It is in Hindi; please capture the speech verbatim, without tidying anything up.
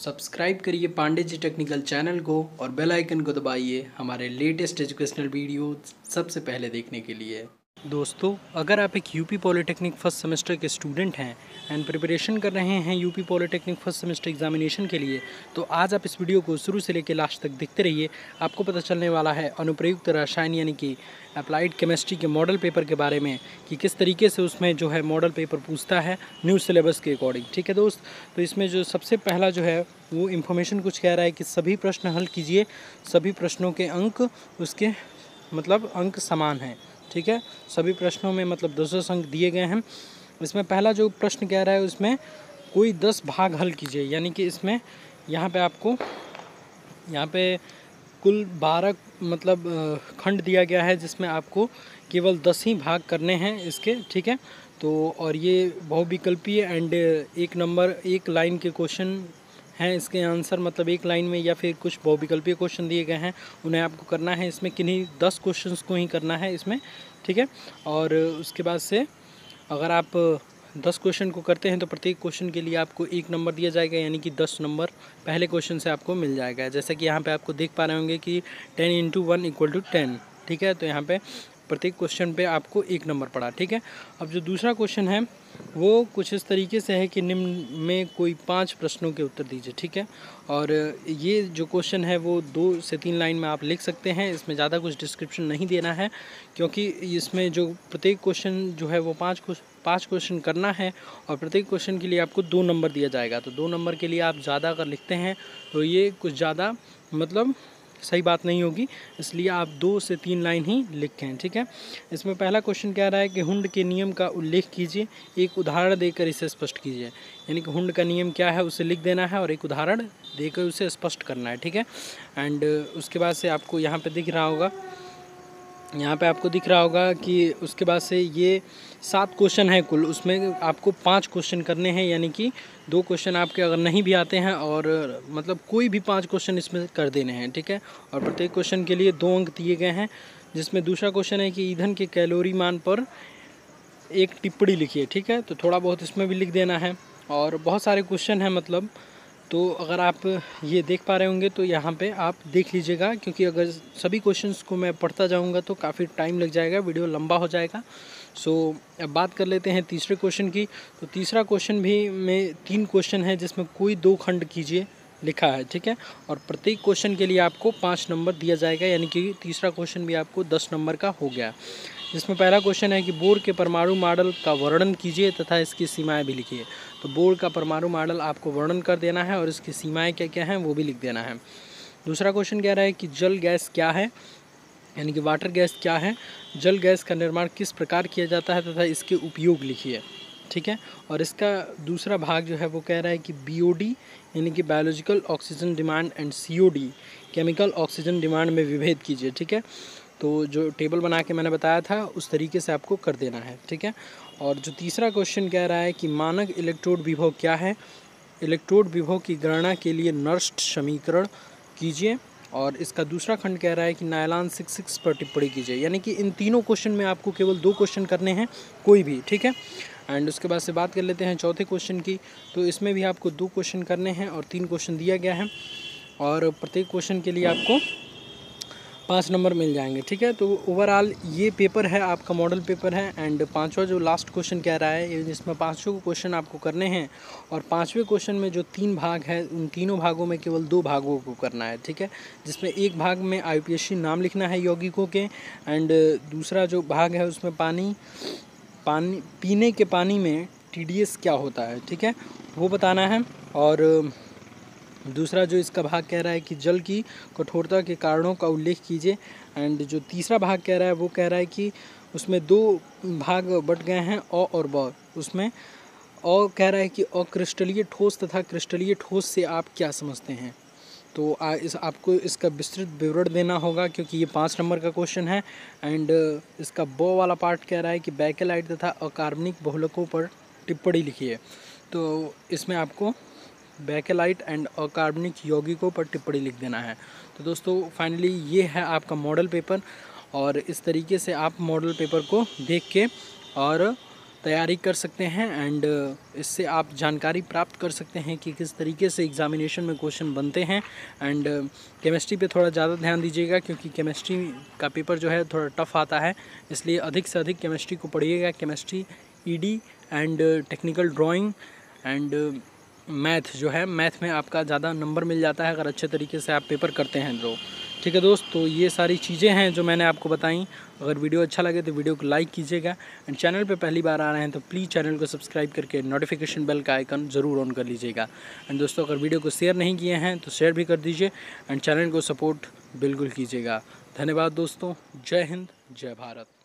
सब्सक्राइब करिए पांडे जी टेक्निकल चैनल को और बेल आइकन को दबाइए हमारे लेटेस्ट एजुकेशनल वीडियो सबसे पहले देखने के लिए। दोस्तों, अगर आप एक यूपी पॉलिटेक्निक फर्स्ट सेमेस्टर के स्टूडेंट हैं एंड प्रिपरेशन कर रहे हैं UP polytechnic first semester examination के लिए, तो आज आप इस वीडियो को शुरू से लेकर लास्ट तक देखते रहिए। आपको पता चलने वाला है अनुप्रयुक्त रसायन यानी कि अप्लाइड केमिस्ट्री के मॉडल पेपर के बारे में कि किस तरीके से उसमें जो है मॉडल पेपर पूछता है न्यू सिलेबस के अकॉर्डिंग। ठीक है दोस्त, तो इसमें जो सबसे पहला जो है वो इन्फॉर्मेशन कुछ कह रहा है कि सभी प्रश्न हल कीजिए, सभी प्रश्नों के अंक उसके मतलब अंक समान हैं। ठीक है, सभी प्रश्नों में मतलब दस दस अंक दिए गए हैं। इसमें पहला जो प्रश्न कह रहा है उसमें कोई दस भाग हल कीजिए, यानी कि इसमें यहाँ पे आपको यहाँ पे कुल बारह मतलब खंड दिया गया है जिसमें आपको केवल दस ही भाग करने हैं इसके। ठीक है, तो और ये बहुविकल्पी एंड एक नंबर एक लाइन के क्वेश्चन हैं इसके आंसर, मतलब एक लाइन में या फिर कुछ बहुविकल्पीय क्वेश्चन दिए गए हैं, उन्हें आपको करना है। इसमें किन्हीं दस क्वेश्चंस को ही करना है इसमें। ठीक है, और उसके बाद से अगर आप दस क्वेश्चन को करते हैं तो प्रत्येक क्वेश्चन के लिए आपको एक नंबर दिया जाएगा, यानी कि दस नंबर पहले क्वेश्चन से आपको मिल जाएगा। जैसा कि यहाँ पे आपको देख पा रहे होंगे कि ten into one equal to ten. ठीक है, तो यहाँ पर प्रत्येक क्वेश्चन पे आपको एक नंबर पड़ा। ठीक है, अब जो दूसरा क्वेश्चन है वो कुछ इस तरीके से है कि निम्न में कोई पांच प्रश्नों के उत्तर दीजिए। ठीक है, और ये जो क्वेश्चन है वो दो से तीन लाइन में आप लिख सकते हैं, इसमें ज़्यादा कुछ डिस्क्रिप्शन नहीं देना है, क्योंकि इसमें जो प्रत्येक क्वेश्चन जो है वो पाँच पाँच क्वेश्चन करना है और प्रत्येक क्वेश्चन के लिए आपको दो नंबर दिया जाएगा। तो दो नंबर के लिए आप ज़्यादा अगर लिखते हैं तो ये कुछ ज़्यादा मतलब सही बात नहीं होगी, इसलिए आप दो से तीन लाइन ही लिखें। ठीक है, इसमें पहला क्वेश्चन कह रहा है कि हुंड के नियम का उल्लेख कीजिए, एक उदाहरण देकर इसे स्पष्ट कीजिए, यानी कि हुंड का नियम क्या है उसे लिख देना है और एक उदाहरण देकर उसे स्पष्ट करना है। ठीक है, एंड उसके बाद से आपको यहाँ पे दिख रहा होगा यहाँ पे आपको दिख रहा होगा कि उसके बाद से ये सात क्वेश्चन है कुल, उसमें आपको पांच क्वेश्चन करने हैं, यानी कि दो क्वेश्चन आपके अगर नहीं भी आते हैं और मतलब कोई भी पांच क्वेश्चन इसमें कर देने हैं। ठीक है, और प्रत्येक क्वेश्चन के लिए दो अंक दिए गए हैं। जिसमें दूसरा क्वेश्चन है कि ईंधन के कैलोरी मान पर एक टिप्पणी लिखिए। ठीक है, तो थोड़ा बहुत इसमें भी लिख देना है और बहुत सारे क्वेश्चन हैं मतलब, तो अगर आप ये देख पा रहे होंगे तो यहाँ पे आप देख लीजिएगा, क्योंकि अगर सभी क्वेश्चंस को मैं पढ़ता जाऊँगा तो काफ़ी टाइम लग जाएगा, वीडियो लंबा हो जाएगा। सो so, अब बात कर लेते हैं तीसरे क्वेश्चन की। तो तीसरा क्वेश्चन भी में तीन क्वेश्चन है जिसमें कोई दो खंड कीजिए लिखा है। ठीक है, और प्रत्येक क्वेश्चन के लिए आपको पाँच नंबर दिया जाएगा, यानी कि तीसरा क्वेश्चन भी आपको दस नंबर का हो गया। जिसमें पहला क्वेश्चन है कि बोर के परमाणु मॉडल का वर्णन कीजिए तथा इसकी सीमाएं भी लिखिए। तो बोर का परमाणु मॉडल आपको वर्णन कर देना है और इसकी सीमाएं क्या क्या हैं वो भी लिख देना है। दूसरा क्वेश्चन कह रहा है कि जल गैस क्या है, यानी कि वाटर गैस क्या है, जल गैस का निर्माण किस प्रकार किया जाता है तथा इसके उपयोग लिखिए। ठीक है, और इसका दूसरा भाग जो है वो कह रहा है कि बी ओ डी यानी कि biological oxygen demand and C O D chemical oxygen demand में विभेद कीजिए। ठीक है, तो जो टेबल बना के मैंने बताया था उस तरीके से आपको कर देना है। ठीक है, और जो तीसरा क्वेश्चन कह रहा है कि मानक इलेक्ट्रोड विभव क्या है, इलेक्ट्रोड विभव की गणना के लिए नर्स्ट समीकरण कीजिए। और इसका दूसरा खंड कह रहा है कि नायलॉन सिक्स सिक्स पर टिप्पणी कीजिए, यानी कि इन तीनों क्वेश्चन में आपको केवल दो क्वेश्चन करने हैं कोई भी। ठीक है, एंड उसके बाद से बात कर लेते हैं चौथे क्वेश्चन की। तो इसमें भी आपको दो क्वेश्चन करने हैं और तीन क्वेश्चन दिया गया है और प्रत्येक क्वेश्चन के लिए आपको पाँच नंबर मिल जाएंगे। ठीक है, तो ओवरऑल ये पेपर है आपका, मॉडल पेपर है। एंड पांचवा जो लास्ट क्वेश्चन कह रहा है जिसमें पांचों क्वेश्चन आपको करने हैं और पांचवें क्वेश्चन में जो तीन भाग है उन तीनों भागों में केवल दो भागों को करना है। ठीक है, जिसमें एक भाग में आईयूपीएसी नाम लिखना है यौगिकों के, एंड दूसरा जो भाग है उसमें पानी पानी पीने के पानी में टी डी एस क्या होता है, ठीक है, वो बताना है। और दूसरा जो इसका भाग कह रहा है कि जल की कठोरता के कारणों का उल्लेख कीजिए। एंड जो तीसरा भाग कह रहा है वो कह रहा है कि उसमें दो भाग बट गए हैं, अ और ब। उसमें अ कह रहा है कि अक्रिस्टलीय ठोस तथा क्रिस्टलीय ठोस से आप क्या समझते हैं, तो आ, इस आपको इसका विस्तृत विवरण देना होगा क्योंकि ये पाँच नंबर का क्वेश्चन है। एंड इसका बो वाला पार्ट कह रहा है कि बैकेलाइट तथा अकार्बनिक बहुलकों पर टिप्पणी लिखिए। तो इसमें आपको बैकेलाइट एंड अकार्बनिक यौगिकों पर टिप्पणी लिख देना है। तो दोस्तों, फाइनली ये है आपका मॉडल पेपर, और इस तरीके से आप मॉडल पेपर को देख के और तैयारी कर सकते हैं एंड इससे आप जानकारी प्राप्त कर सकते हैं कि किस तरीके से एग्ज़ामिनेशन में क्वेश्चन बनते हैं। एंड केमिस्ट्री पे थोड़ा ज़्यादा ध्यान दीजिएगा क्योंकि केमिस्ट्री का पेपर जो है थोड़ा टफ आता है, इसलिए अधिक से अधिक केमिस्ट्री को पढ़िएगा। Chemistry, ED and technical drawing and math जो है, मैथ में आपका ज़्यादा नंबर मिल जाता है अगर अच्छे तरीके से आप पेपर करते हैं तो। ठीक है दोस्त, तो ये सारी चीज़ें हैं जो मैंने आपको बताई। अगर वीडियो अच्छा लगे तो वीडियो को लाइक कीजिएगा एंड चैनल पे पहली बार आ रहे हैं तो प्लीज़ चैनल को सब्सक्राइब करके नोटिफिकेशन बेल का आइकन ज़रूर ऑन कर लीजिएगा। एंड दोस्तों, अगर वीडियो को शेयर नहीं किए हैं तो शेयर भी कर दीजिए एंड चैनल को सपोर्ट बिल्कुल कीजिएगा। धन्यवाद दोस्तों, जय हिंद, जय भारत।